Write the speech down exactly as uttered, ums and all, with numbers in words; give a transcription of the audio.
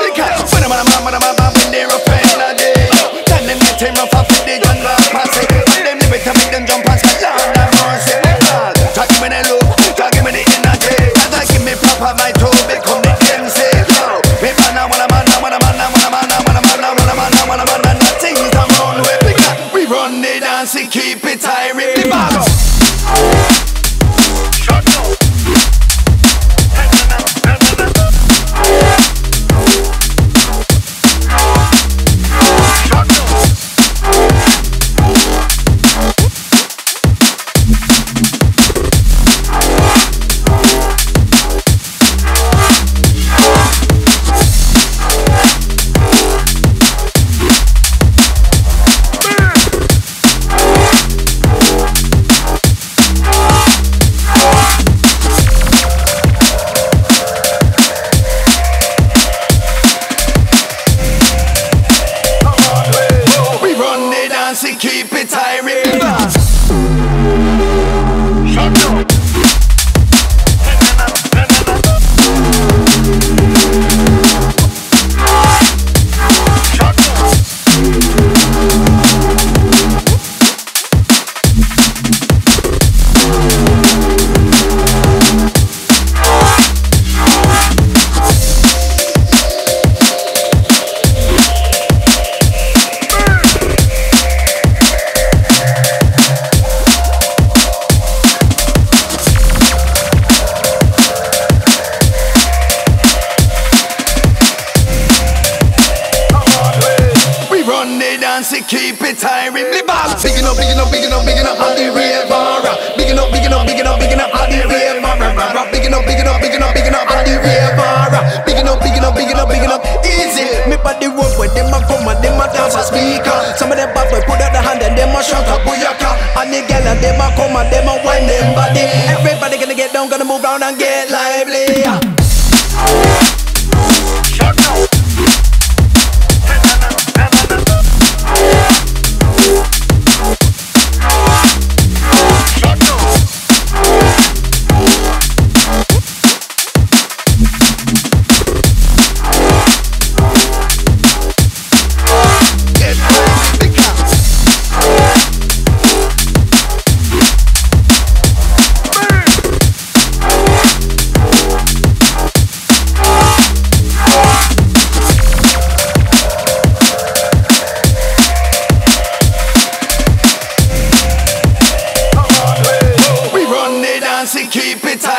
Keep it tight, rip it back. Keep it tight, remember. Shut up. Keep it tight, rip the ball. Biggin' up, biggin' up, biggin' up, biggin' up on the rave, alright. Biggin' up, biggin' up, biggin' up, biggin' up on the rave, alright. Biggin' up, biggin' up, biggin' up, biggin' up on the rave, alright. Biggin' up, biggin' up, biggin' up, biggin' up, easy. Me body work when them a come and them a dance a speaker. Some of them bad boy put out the hand and them a shout up booyaka. And the gal and them a come and them a wind them body. Everybody gonna get down, gonna move round and get lively. Keep it tight.